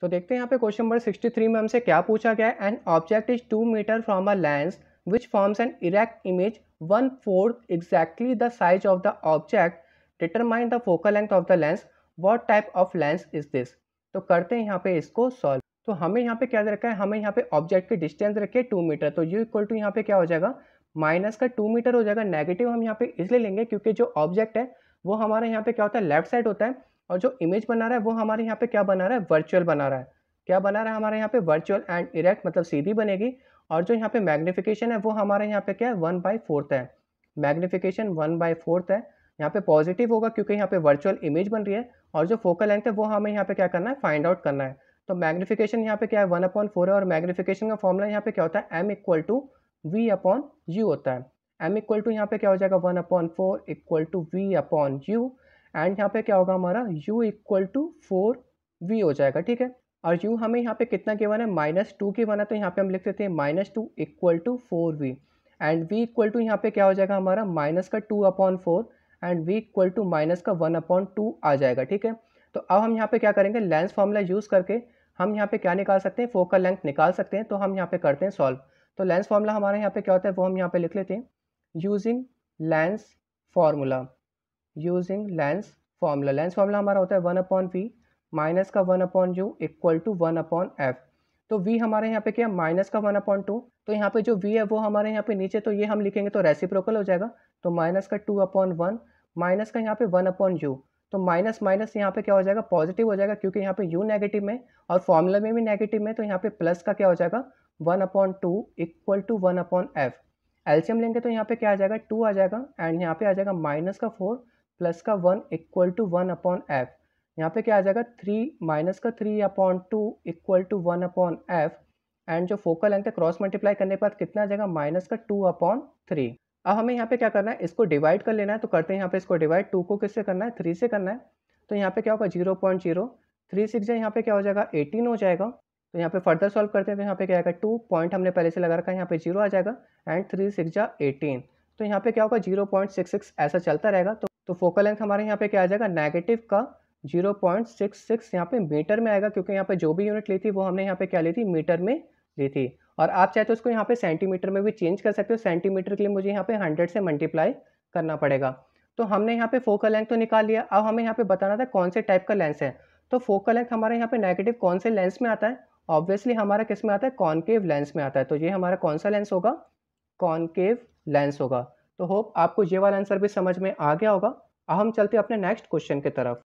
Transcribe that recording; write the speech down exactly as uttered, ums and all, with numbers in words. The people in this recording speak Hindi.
तो देखते हैं यहाँ पे क्वेश्चन नंबर सिक्सटी थ्री में हमसे क्या पूछा गया है। An object is two metre from a lens which forms an erect image one fourth exactly the size of the object, determine the focal length of the lens, what type of lens is this. तो करते हैं यहाँ पे इसको सॉल्व। तो हमें यहाँ पे क्या रखा है, हमें यहाँ पे ऑब्जेक्ट की डिस्टेंस रखी है टू मीटर। तो यू इक्वल टू यहाँ पे क्या हो जाएगा, माइनस का टू मीटर हो जाएगा। नेगेटिव हम यहाँ पे इसलिए लेंगे क्योंकि जो ऑब्जेक्ट है वो हमारे यहाँ पे क्या होता है, लेफ्ट साइड होता है, और जो इमेज बना रहा है वो हमारे यहाँ पे क्या बना रहा है, वर्चुअल बना रहा है। क्या बना रहा है हमारे यहाँ पे, वर्चुअल एंड इरेक्ट मतलब सीधी बनेगी। और जो यहाँ पे मैग्नीफिकेशन है वो हमारे यहाँ पे क्या है, वन बाई फोर्थ है। मैग्नीफिकेशन वन बाई फोर्थ है, यहाँ पे पॉजिटिव होगा क्योंकि यहाँ पे वर्चुअल इमेज बन रही है। और जो फोकल लेंथ है वो हमें यहाँ पे क्या करना है, फाइंड आउट करना है। तो मैग्नीफिकेशन यहाँ पे क्या है, वन अपॉन फोर है। और मैग्नीफिकेशन का फॉर्मूला यहाँ पे क्या होता है, m equal to v upon u होता है। एम इक्वल टू यहाँ पे क्या हो जाएगा, one upon four equal to v upon u. And यहाँ पे क्या होगा हमारा, u equal to four v हो जाएगा, ठीक है। और u हमें यहाँ पे कितना गिवन है, माइनस टू गिवन है। तो यहाँ पे हम लिख देते हैं minus two equal to four v. And v equal to यहाँ पे क्या हो जाएगा हमारा, माइनस का two upon four, and v equal to minus का वन अपॉन टू आ जाएगा, ठीक है। तो अब हम यहाँ पे क्या करेंगे, लेंस फॉर्मूला यूज़ करके हम यहाँ पे क्या निकाल सकते हैं, फोकल लेंथ निकाल सकते हैं। तो हम यहाँ पे करते हैं सॉल्व। तो लेंस फॉर्मूला हमारे यहाँ पे क्या होता है वो हम यहाँ पे लिख लेते हैं, using lens formula. Using lens formula, lens formula हमारा होता है वन अपॉन वी माइनस का one upon u equal to one upon f. तो v हमारे यहाँ पे क्या, माइनस का वन अपॉन टू। तो यहाँ पे जो v है वो हमारे यहाँ पे नीचे, तो ये हम लिखेंगे तो रेसिप्रोकल हो जाएगा। तो माइनस का टू अपॉन वन माइनस का यहाँ पे वन अपॉन यू। तो माइनस माइनस यहाँ पे क्या हो जाएगा, पॉजिटिव हो जाएगा क्योंकि यहाँ पे u नेगेटिव में और फॉर्मूला में भी नेगेटिव में। तो यहाँ पे प्लस का क्या हो जाएगा, one upon two equal to one upon f. LCM लेंगे तो यहाँ पे क्या आ जाएगा, टू आ जाएगा। एंड यहाँ पे आ जाएगा माइनस का फोर प्लस का one equal to one upon f. यहाँ पे क्या आ जाएगा, थ्री माइनस का three upon two equal to one upon f. And जो फोकल लेंथ है क्रॉस मल्टीप्लाई करने पर कितना आ जाएगा, माइनस का टू अपॉन थ्री। अब हमें यहाँ पे क्या करना है, इसको डिवाइड कर लेना है। तो करते हैं यहाँ पे इसको डिवाइड, टू को किससे करना है, थ्री से करना है। तो यहाँ पे क्या होगा, zero point zero three six यहाँ पे क्या हो जाएगा, एटीन हो जाएगा। तो यहाँ पे फर्दर सॉल्व करते हैं तो यहाँ पे क्या आएगा, टू पॉइंट हमने पहले से लगा रखा है, यहाँ पे जीरो आ जाएगा। एंड थ्री सिक्स एटीन, तो यहाँ पे क्या होगा, जीरो पॉइंट सिक्स सिक्स ऐसा चलता रहेगा। तो तो फोकल लेंथ हमारे यहाँ पे क्या आ जाएगा, नेगेटिव का जीरो पॉइंट सिक्स सिक्स यहाँ पे मीटर में आएगा क्योंकि यहाँ पे जो भी यूनिट ली थी वो हमने यहाँ पे क्या ली थी, मीटर में ली थी। और आप चाहे तो इसको यहाँ पे सेंटीमीटर में भी चेंज कर सकते हो। सेंटीमीटर के लिए मुझे यहाँ पे हंड्रेड से मल्टीप्लाई करना पड़ेगा। तो हमने यहाँ पे फोकल लेंथ तो निकाल लिया। अब हमें यहाँ पे बताना था कौन से टाइप का लेंस है। तो फोकल लेंथ हमारे यहाँ पे नेगेटिव कौन से लेंस में आता है, ऑब्वियसली हमारा किस में आता है, कॉन्केव लेंस में आता है। तो ये हमारा कौन सा लेंस होगा, कॉन्केव लेंस होगा। तो होप आपको ये वाला आंसर भी समझ में आ गया होगा। अब हम चलते हैं अपने नेक्स्ट क्वेश्चन की तरफ।